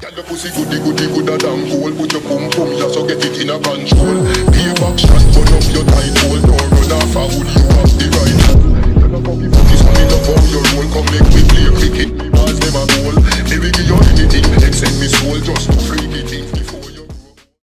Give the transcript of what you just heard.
Tell the pussy goody goody good a damn cool. Put your pum pum ya so get it in a control. Payback shot, burn up your tight hole. Don't run off a hood, you have the right.